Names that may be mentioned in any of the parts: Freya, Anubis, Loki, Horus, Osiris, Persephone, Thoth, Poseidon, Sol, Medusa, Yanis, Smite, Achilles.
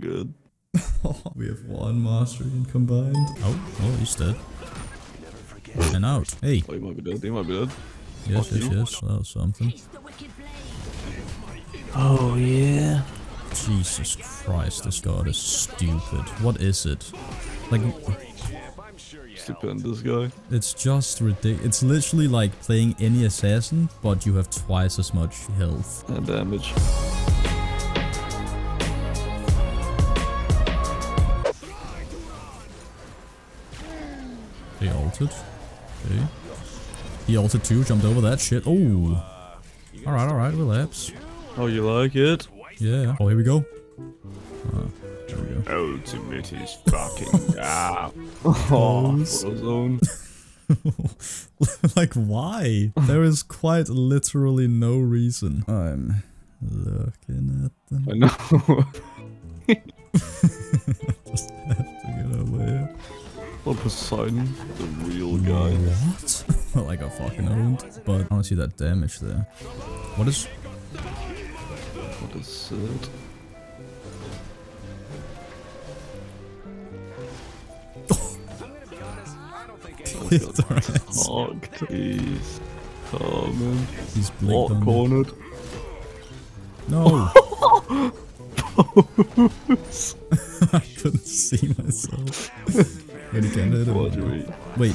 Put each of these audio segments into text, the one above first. good. We have one mastery combined. Oh, oh, he's dead. And out. Hey. Oh, he might be dead. He might be dead. Yes, yes, yes. That was something. Oh, yeah. Jesus Christ, this god is stupid. What is it? Like... Stupendous guy. It's just ridiculous. It's literally like playing any assassin, but you have twice as much health. And damage. They ulted. Okay. He ulted too, jumped over that shit. Oh. Alright, alright, relax. Oh, you like it? Yeah. Oh, here we go. There we go. Ultimate is fucking out. Oh, zone. Like, why? There is quite literally no reason. I'm looking at them. I know. Just have to get away. Oh, Poseidon, the real guy. What? Well, I got fucking owned, but I don't see that damage there. What is? What is it? He's coming. He's blocked, cornered. No. I couldn't see myself. Wait, you can't hit him. Wait.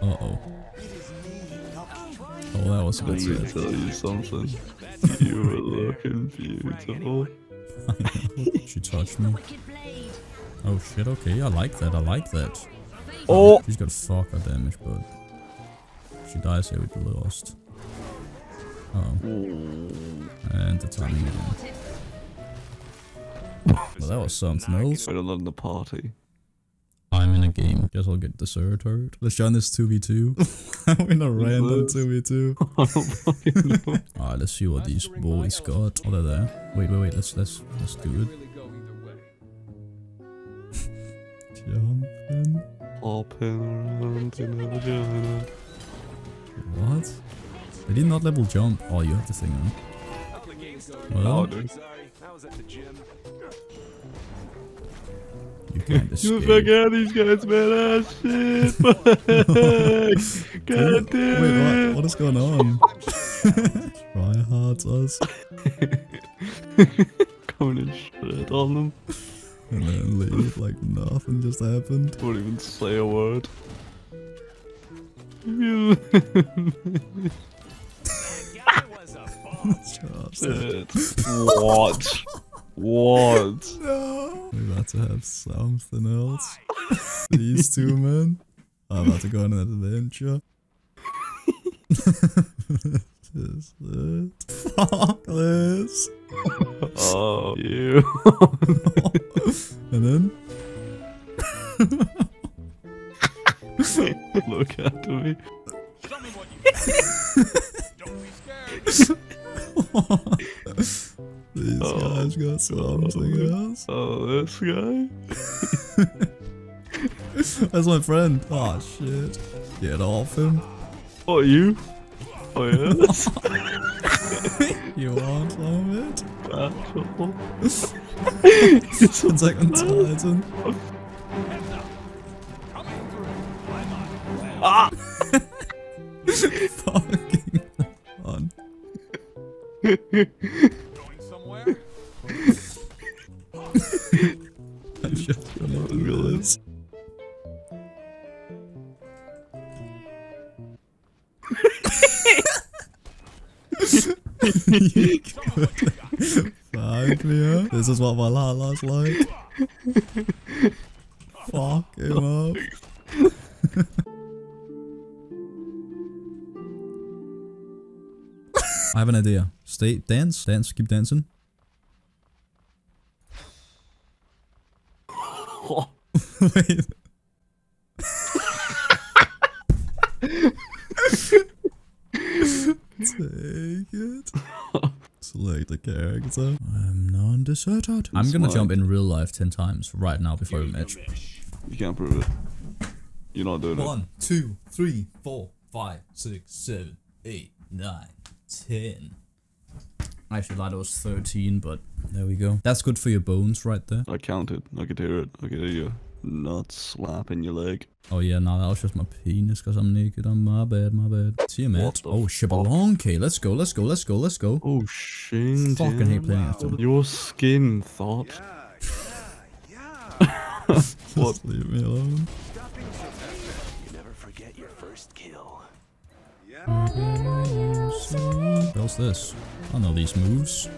Uh oh. Oh, that was a good set. Let me tell you something. You were looking beautiful. She touched me. Oh shit. Okay, I like that. I like that. Oh! She's got fucker damage, but if she dies here, we'd be lost. Uh oh. And the timing again. Well, that was something else. We're not in the party. I'm in a game. Guess I'll get dessert hurt. Let's join this 2v2. I'm in a random 2v2. Alright, let's see what these boys got. Oh, they're there. Wait, wait, wait. Let's do it. Jumping. What? They did not level jump. Oh, you have the thing on. Well, you can't escape. You forgot these guys, man. Ah, shit. God damn. Wait, what is going on? Try hard us. Coming in shit on them. And then leave like nothing just happened. Won't even say a word. What? What? No. We're about to have something else. These two men are about to go on an adventure. Is it? Fuck this. Oh, you. And then? Look at me. Don't be scared. These guys got something else. Oh, this guy? That's my friend. Oh, shit. Get off him. Oh, you? Oh, yes. You want some of it? It's on second Titan. Ah! Fucking on. Going somewhere? I just don't realize. Fuck me up. This is what Valhalla's like. Fuck him up. I have an idea. Stay, dance, dance, keep dancing. Wait. Take it. Select the character. I'm non-deserted. I'm gonna jump in real life 10 times right now before we match. You can't prove it. You're not doing it. 1, 2, 3, 4, 5, 6, 7, 8, 9, 10. Actually, Lido's 13, but there we go. That's good for your bones right there. I counted. I could hear it. I could hear you. Not slapping your leg. Oh yeah, no, that was just my penis because I'm naked. My bad. See you, man. Oh, shabalonke. Okay, let's go. Oh, shit. Fucking hate playing after. Your skin, Thought. Yeah. What? Leave me alone. You never forget your first kill. What's this? I know these moves.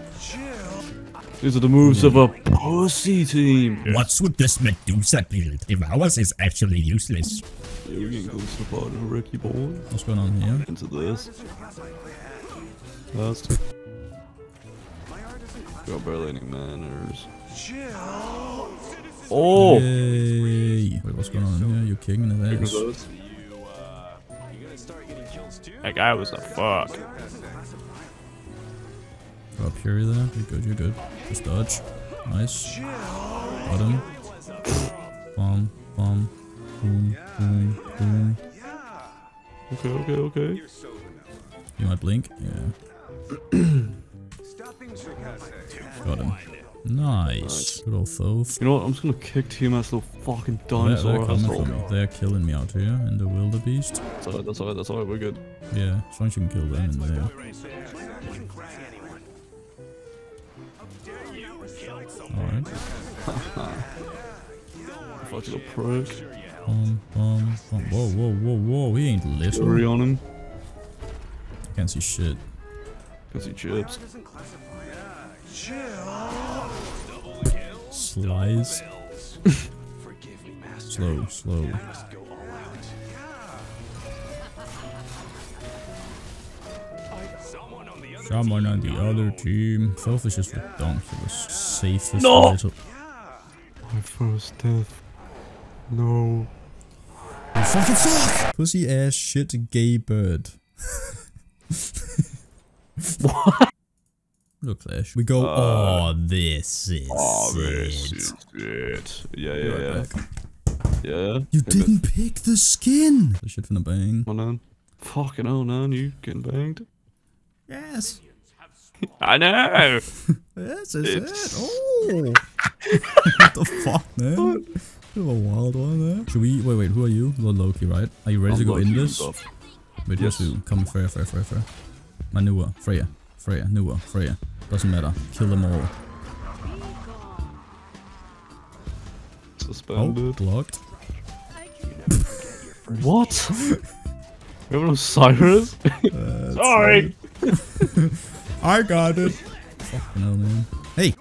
These are the moves of a pussy team. What's with this Medusa build? If ours is actually useless. Yeah, we can go so far to Ricky Ball. What's going on here? Into this. Plastic. Got barely any manners. Oh! Yay. Wait, what's going on here? You're kicking his ass. That guy was a fuck. Drop Fury there. You're good. Just dodge. Nice. Bottom. Boom. Okay. You might blink? Yeah. Got him. Nice. Good old Thoth. You know what? I'm just gonna kick Tiamat's little fucking dinosaur. They're killing me out here in the wildebeest. That's alright, we're good. Yeah, as long as you can kill them in there. Alright. Fucking a prick. Whoa, he ain't listening. Hurry on him. I can't see shit. Can't see chips. Slice. Slow. Someone on the other team. Thoth is just ridiculous. Safest. No! My first death. No. Oh, fuck! Pussy ass shit gay bird. What? Look, Clash. We go. Oh, this is it. Yeah. Yeah. You didn't pick the skin. The shit finna bang. Oh, man. Fucking oh, man. You getting banged? Yes. I know. Yes, it's it. Oh. What the fuck, man? You have a wild one there. Should we? Wait. Who are you? Lord Loki, right? Are you ready to go in this? Wait, yes. Come, Freya. Manua, Freya. Doesn't matter. Kill them all. Suspended. Oh, blocked. What? Remember Osiris? Sorry. I got it. Fucking hell, man. Hey.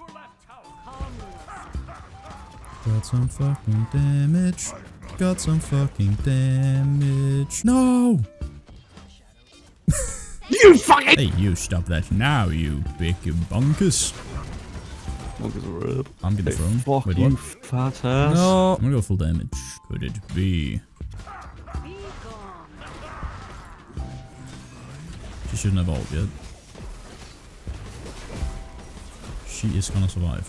Got some fucking damage. No. You fucking! Hey, you stop that now, you big bunkus. I'm getting thrown. Fuck you, fat ass. No. I'm gonna go full damage. Could it be? She shouldn't have ult yet. She is gonna survive.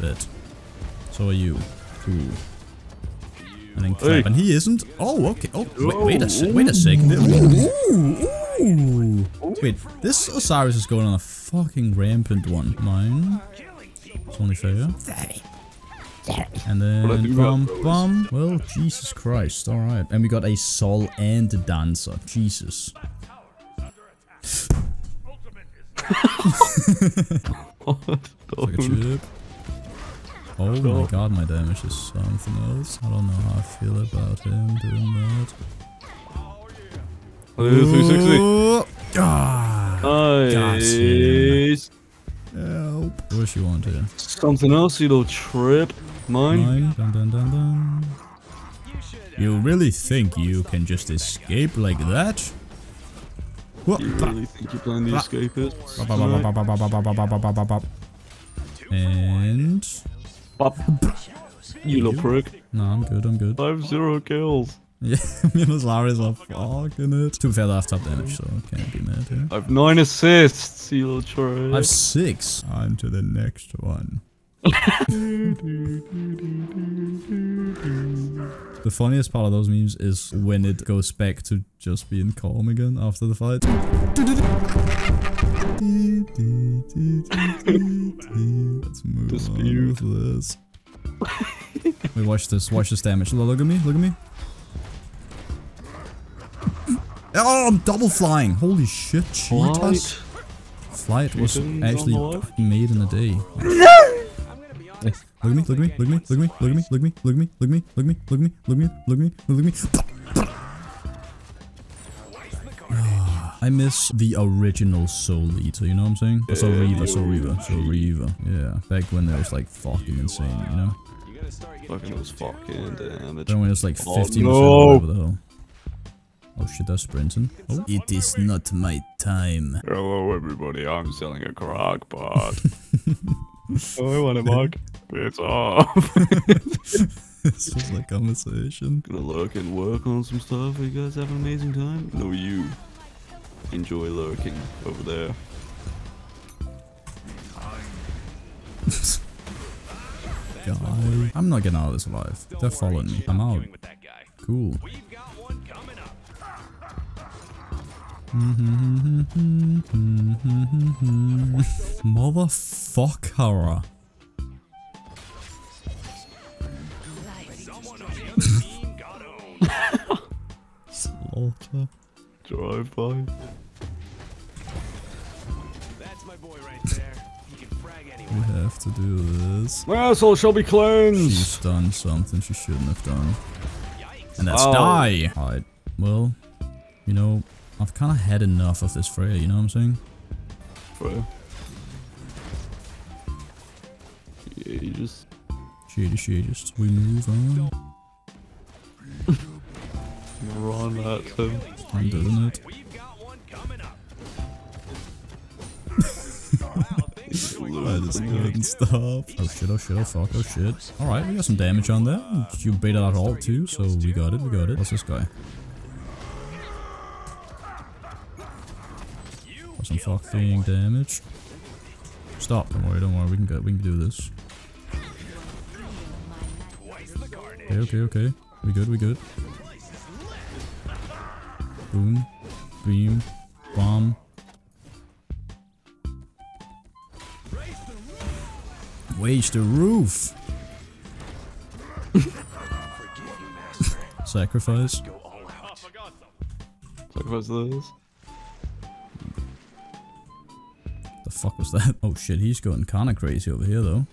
Bet. So are you. Cool. And then clap. Hey. And he isn't. Oh, okay. Oh, wait a second. Wait, this Osiris is going on a fucking rampant one. Mine. It's only fair. And then bum. Well, Jesus Christ. All right. And we got a Sol and a Dancer. Jesus. Like a chip. Oh my god, my damage is something else. I don't know how I feel about him doing that. Oh, 360. Nice. Help. What does she want here? Something else, you little trip. Mine. Dun. You really think you can just escape like that? What? You really think you're playing the escapist? And... You little prick. No, I'm good. I have 0 kills. Yeah, me and Osiris are fucking it. Too fair, I have top damage, so I can't be mad here. I have 9 assists, you little prick. I have 6. On to the next one. The funniest part of those memes is when it goes back to just being calm again after the fight. Let's move this on with this. Wait, watch this damage. Look at me, look at me. Oh, I'm double flying. Holy shit, cheetahs. Flight was actually made in a day. Look at me, look at me, look at me, look at me, look at me, look at me, look at me, look at me, look at me, look at me, look at me, look at me, look at me, look at me. I miss the original Soul Eater, you know what I'm saying? Yeah. Soul Reaver. Yeah, back when it was like fucking insane, you know? Fucking was fucking damage. Then when it was like 50% over the hell. Oh shit, that's sprinting. Oh. It is not my time. Hello everybody, I'm selling a crock pot. Oh, I want a mug. It's off. This is like conversation. Gonna look and work on some stuff. You guys have an amazing time? No, you. Enjoy lurking over there. God. I'm not getting out of this alive. They're following me. I'm out. Cool. Motherfucker. Slaughter. Drive by. That's my boy right there. You can frag anyone. We have to do this. My asshole shall be cleansed. She's done something she shouldn't have done. Yikes. And that's die. Alright. Well, you know, I've kind of had enough of this Freya, you know what I'm saying? Freya? Yeah, you just... She just... We move on. Run at him. I'm doing it. I just couldn't stop. Oh shit. Alright, we got some damage on that. You baited out all too, so we got it. What's this guy? Got some fucking damage. Stop, don't worry, we can do this. Okay. We good. Boom, beam, bomb. Raise the roof. Sacrifice. Sacrifice those. The fuck was that? Oh shit, he's going kinda crazy over here though.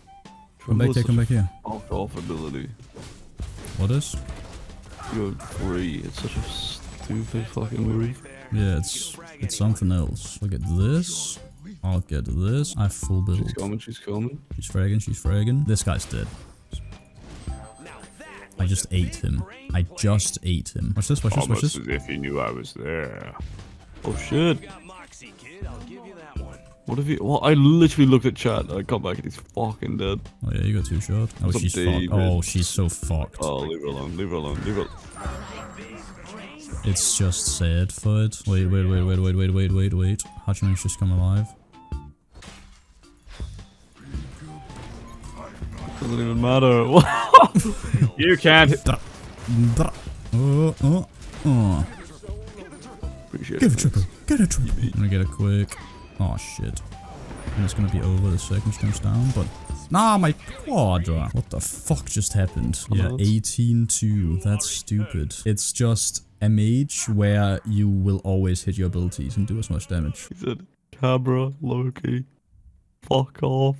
Come back here. Off ability. What is? You're free. It's such a stupid fucking move. Yeah, it's something else. I'll get this. I'll get this. I full build. She's coming. She's fragging. This guy's dead. I just ate him. Watch this. Almost as if he knew I was there. Oh shit. What if he? Well, I literally looked at chat. I come back and he's fucking dead. Oh yeah, you got two shot. Oh, she's fucked. Oh, she's so fucked. Oh, leave her alone. It's just sad for it. Wait. Hachiman's just come alive. Doesn't even matter. You can't hit. Oh. Get a triple. I'm gonna get a quick. Oh shit. And it's gonna be over the second she comes down, but. Nah, my quadra. What the fuck just happened? Yeah, 18-2. That's stupid. It's just a mage where you will always hit your abilities and do as much damage. He said, Cabra, Loki, fuck off.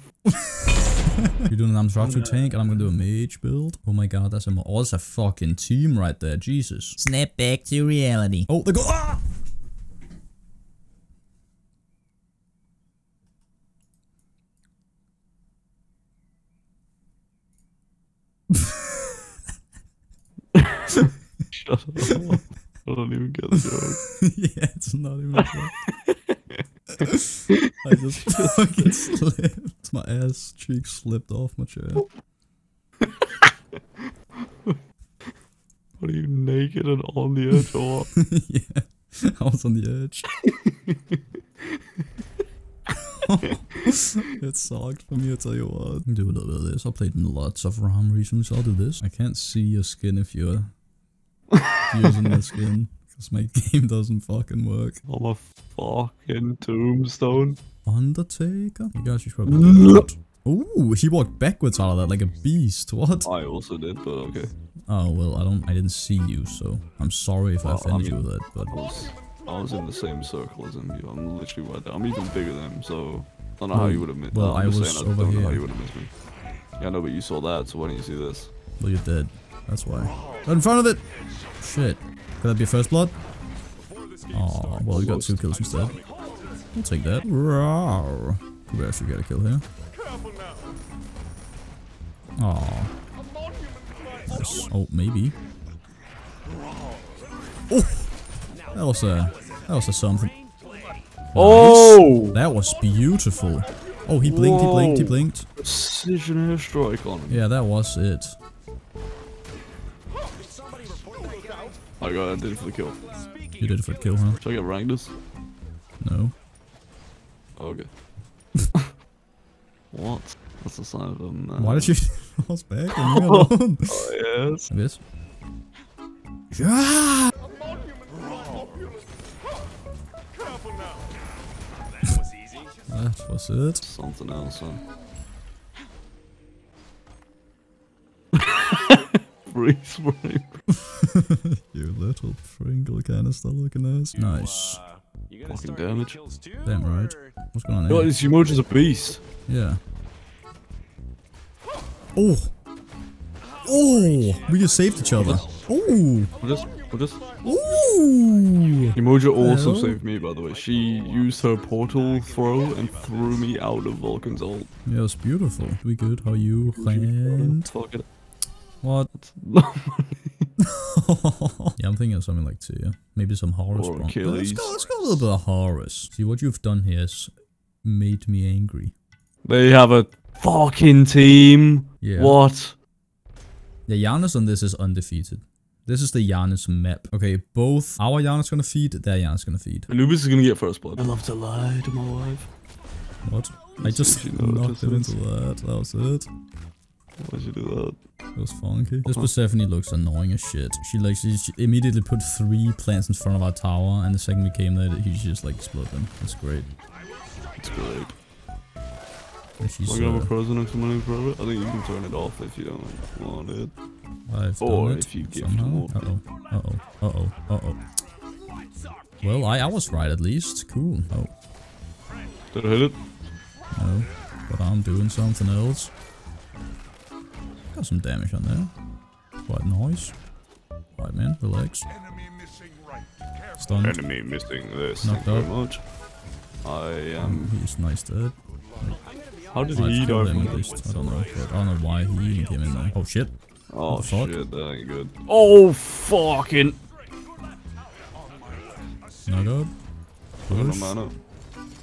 You're doing an Amstratu tank and I'm gonna do a mage build. Oh my god, that's a fucking team right there. Jesus. Snap back to reality. Oh, they go. Ah! Shut up. I don't even get the joke. Yeah, it's not even a joke. I just fucking slipped. My ass cheek slipped off my chair. What are you, naked and on the edge or what? Yeah, I was on the edge. It sucked for me, I tell you what. I'll do a little bit of this. I played lots of ROM recently, so I'll do this. I can't see your skin if you're using the skin, because my game doesn't fucking work. I'm a fucking tombstone. Undertaker? You guys should probably do that. Ooh, he walked backwards out of that like a beast. What? I also did, but okay. Oh well, I didn't see you, so I'm sorry if I offended you with that. But I was in the same circle as him. I'm literally right there. I'm even bigger than him, so I don't know how you would have missed me. Well, I was over here. I don't know how you would have missed me. Yeah, I know, but you saw that, so why don't you see this? Well, you're dead. That's why. Right in front of it. Shit. Could that be first blood? Oh well, we got 2 kills instead. We'll take that. Rawr. We actually got a kill here. Oh. Yes. Oh, maybe. Oh, that was a something. Oh, nice. That was beautiful. Oh, he blinked, he blinked, he blinked. Precision airstrike on him. Yeah, that was it. Oh god, I did it for the kill. You did it for the kill, huh? Should I get ranked this? No. Oh, okay. What? That's the sign of a man. Why did you toss back and you alone? Oh, yes. I guess. Ah! That was it. Something else, huh? Freeze frame. You little Pringle canister looking ass. Nice. Fucking damage. Damn right. What's going on here? This emoji's a beast. Yeah. Oh. Oh. We just saved each other. Oh. We're just. Ooh. Emoji also saved me, by the way. She used her portal throw and threw me out of Vulcan's ult. Yeah, it's beautiful. We good? How are you? What? Yeah, I'm thinking of something like Tia. Maybe some Horus. Or Achilles. Let's go a little bit of Horus. See, what you've done here has made me angry. They have a fucking team. Yeah. What? The Yanis on this is undefeated. This is the Yanis map. Okay, both our Yanis gonna feed, their Yanis gonna feed. Anubis is gonna get first blood. I love to lie to my wife. What? I just knocked him into that. That was it. Why'd you do that? It was funky. This Persephone looks annoying as shit. She immediately put 3 plants in front of our tower, and the second we came there, he just like exploded them. That's great. It's great. We're gonna have a present next morning forever. I think you can turn it off if you don't want it. Or if you give it more. Uh oh. Well, I was right at least. Cool. Oh. Did I hit it? No. But I'm doing something else. Got some damage on there. Quite nice. Right, man, relax. Stunned. Enemy missing this. Knocked out. Very much. I am. He's nice dead. Like, how did he die from this? I don't know. I don't know why he even came in there. Oh shit. Oh shit, that ain't good. Oh fucking. Knocked out. Push.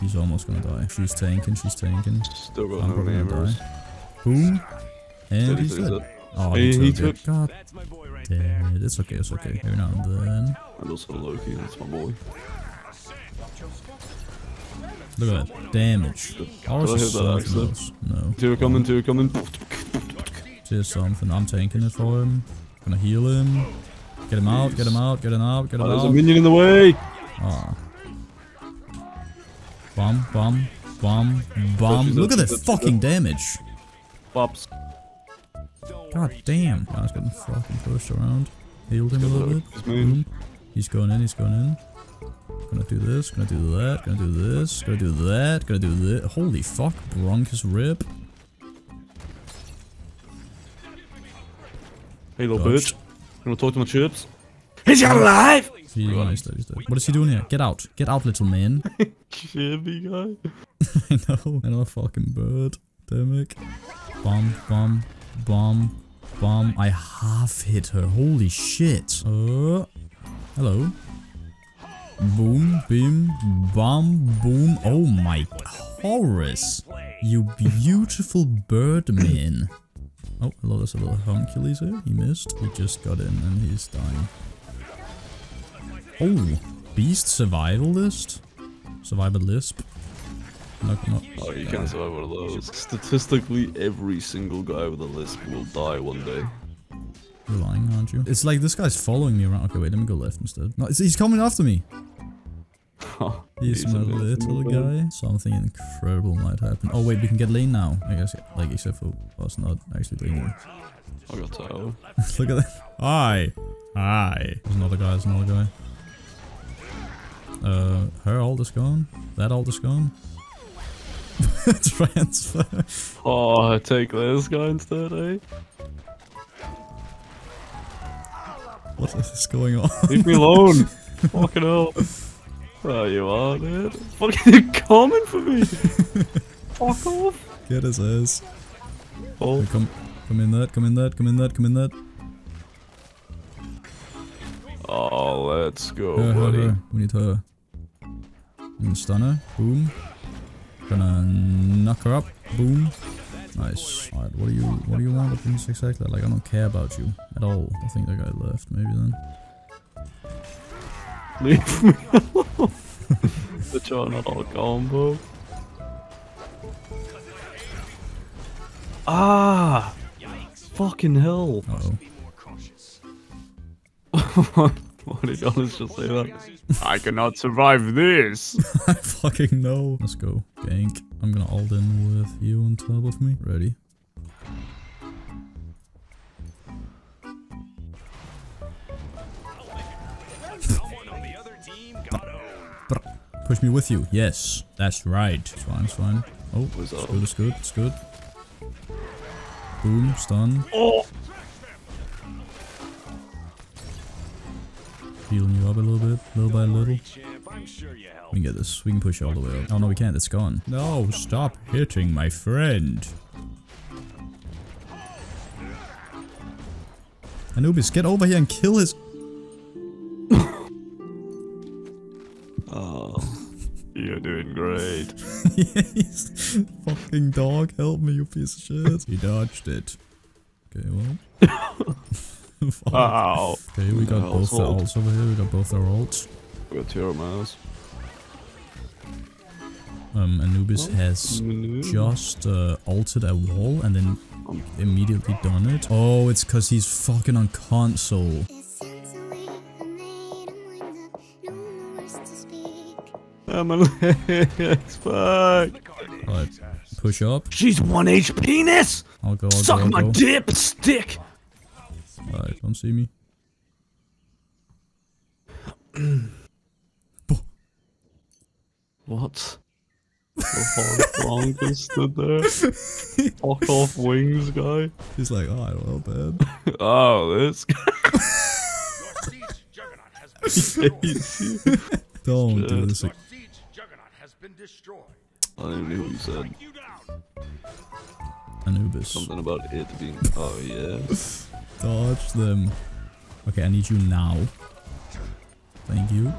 He's almost gonna die. She's tanking. She's tanking. Still got no neighbors. Boom. And he's dead. Oh, he took. God damn it. It's okay, it's okay. Every now and then. And also Loki, that's my boy. Look at that damage. Horus sucks. No. 2 coming. Here's something. I'm tanking it for him. Gonna heal him. Get him out, get him out, get him out, get him out. There's a minion in the way! Ah. Bum. Look at the fucking damage. Bops. God damn! I was getting fucking pushed around. Healed him a little bit. Boom. He's going in. He's going in. Gonna do this. Gonna do that. Gonna do this. Gonna do that. Gonna do that. Holy fuck! Brunk his rib. Hey little bitch. Gonna talk to my chips. He's alive. He's dead. What is he doing here? Get out! Get out, little man. Chippy guy. I know. Another fucking bird. Damn it. Bomb. I half hit her. Holy shit. Hello. Boom. Beam. Bomb. Boom. Oh my Horus. You beautiful bird man. Oh, hello. There's a little Hercules here. He missed. He just got in and he's dying. Oh. Beast survivalist. Survivalisp. Not. Oh, you can't survive one of those. Statistically, every single guy with a lisp will die one day. You're lying, aren't you? It's like this guy's following me around. Okay, wait, let me go left instead. No, he's coming after me. He's my little guy. Something incredible might happen. Oh wait, we can get lane now. I guess, like, except for us not actually laning. I got so. Look at that. Hi. Hi. There's another guy, there's another guy. Her ult is gone. That ult is gone. Transfer. Oh, take this guy instead, eh? What is going on? Leave me alone! Fucking hell. Oh, you are, dude. Fucking coming for me! Fuck off! Get his ass. Oh. Come in that, come in that, come in that, come in that. Oh, let's go, buddy. Her. We need her. And stun her. Boom. Gonna knock her up. Boom. Nice. Alright, what do you want with this exactly? Like, I don't care about you at all. I think that guy left, maybe then. Leave me alone. Such an all combo. Ah! Yikes. Fucking hell. Uh-oh. What did Yanis just say that? I cannot survive this! I fucking know. Let's go. Gank. I'm gonna ult in with you on top of me. Ready. Push me with you. Yes. That's right. It's fine, it's fine. Oh, it's good, it's good, it's good. Boom, stun. Oh! Healing you up a little bit, little by little. We can get this. We can push all the way up. Oh no, we can't. It's gone. No, stop hitting my friend. Anubis, get over here and kill his. Oh, you're doing great. Yes. Fucking dog, help me, you piece of shit. He dodged it. Okay, well. Wow. Okay, we got both the ults over here, we got both our ults. We got 2 mouse. Anubis has just ulted a wall and then immediately done it. Oh, it's cause he's fucking on console. I'm a legs, fuck. Alright, push up. She's 1 HP, Ness! I'll go, I'll suck go, I'll my go. Dip, stick! Alright, don't see me. What? The hard flanker stood there. Fuck off, wings guy. He's like, alright, well, bad. Oh, this guy. Don't shit. Do this. Your siege juggernaut has been destroyed. I don't even know who said. Anubis. Something about it being. Oh, yeah. Dodge them. Okay, I need you now. Thank you.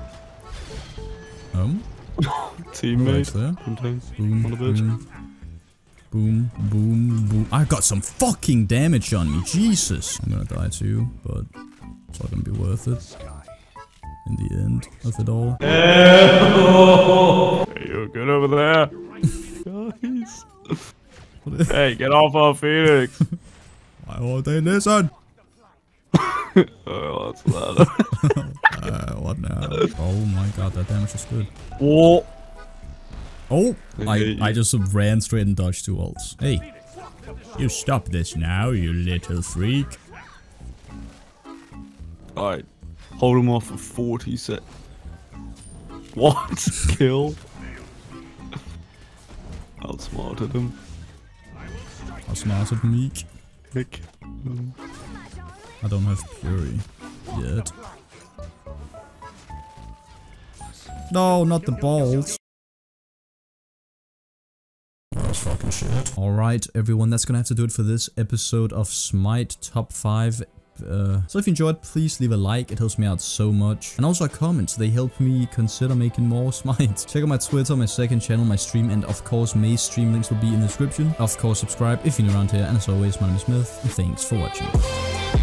Teammate. Boom, boom, boom. I got some fucking damage on me. Jesus. I'm gonna die too, but it's not gonna be worth it. In the end of it all. Hey, you're good over there. Guys. Hey, get off our Phoenix. Why won't they listen? Oh, what's that? What now? Oh my god, that damage is good. Oh! Oh! I just ran straight and dodged 2 ults. Hey! You stop this now, you little freak. Alright. Hold him off for 40 sec. What? Kill? Outsmarted him. Outsmarted Meek. Pick. I don't have Fury yet. No, not the balls. That's fucking shit. Alright, everyone, that's gonna have to do it for this episode of Smite Top 5. So if you enjoyed, please leave a like, it helps me out so much. And also a comment, they help me consider making more Smite. Check out my Twitter, my second channel, my stream, and of course May's stream links will be in the description. Of course, subscribe if you're new around here, and as always, my name is Smith, and thanks for watching.